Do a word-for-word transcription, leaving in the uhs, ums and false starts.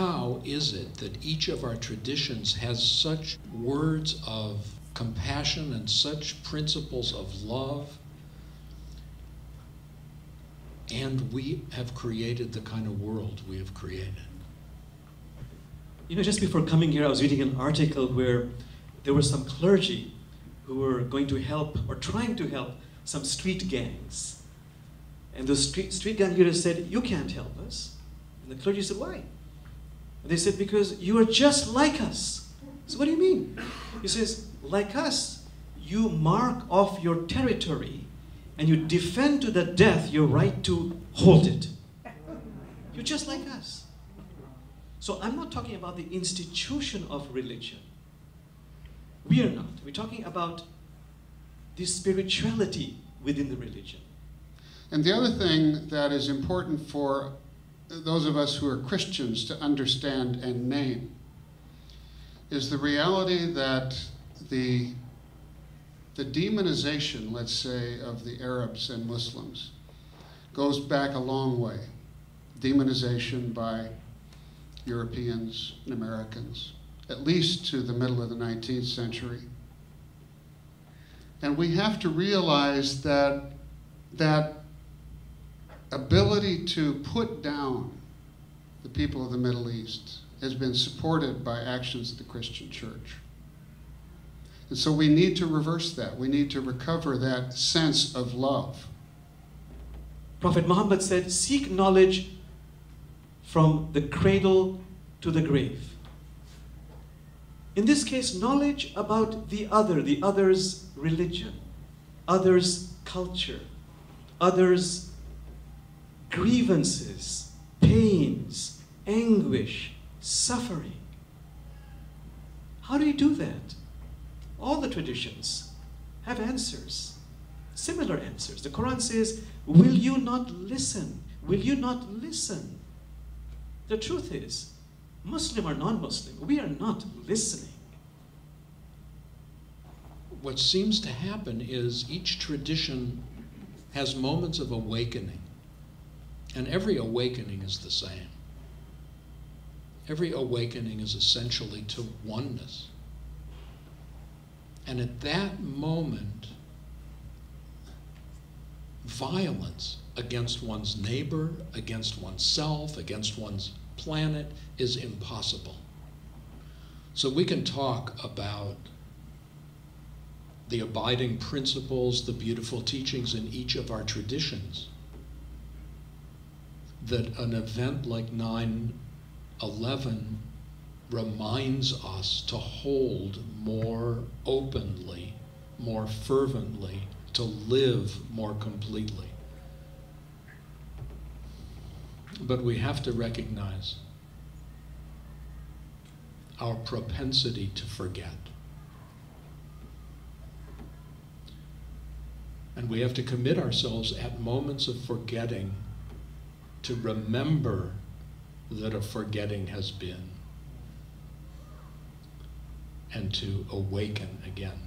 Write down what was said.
how is it that each of our traditions has such words of compassion and such principles of love, and we have created the kind of world we have created? You know, just before coming here, I was reading an article where there were some clergy who were going to help, or trying to help, some street gangs. And the street, street gang leaders said, "You can't help us." And the clergy said, "Why?" And they said, "Because you are just like us." So what do you mean? He says, "Like us, you mark off your territory and you defend to the death your right to hold it. You're just like us." So I'm not talking about the institution of religion. We are not. We're talking about the spirituality within the religion. And the other thing that is important for those of us who are Christians to understand and name is the reality that the The demonization, let's say, of the Arabs and Muslims goes back a long way. Demonization by Europeans and Americans, at least to the middle of the nineteenth century. And we have to realize that that ability to put down the people of the Middle East has been supported by actions of the Christian Church. And so we need to reverse that. We need to recover that sense of love. Prophet Muhammad said, "Seek knowledge from the cradle to the grave." In this case, knowledge about the other, the other's religion, other's culture, other's grievances, pains, anguish, suffering. How do you do that? All the traditions have answers, similar answers. The Quran says, "Will you not listen? Will you not listen?" The truth is, Muslim or non-Muslim, we are not listening. What seems to happen is each tradition has moments of awakening, and every awakening is the same. Every awakening is essentially to oneness. And at that moment, violence against one's neighbor, against oneself, against one's planet is impossible. So we can talk about the abiding principles, the beautiful teachings in each of our traditions, that an event like nine eleven reminds us to hold more openly, more fervently, to live more completely. But we have to recognize our propensity to forget. And we have to commit ourselves at moments of forgetting to remember that a forgetting has been, and to awaken again.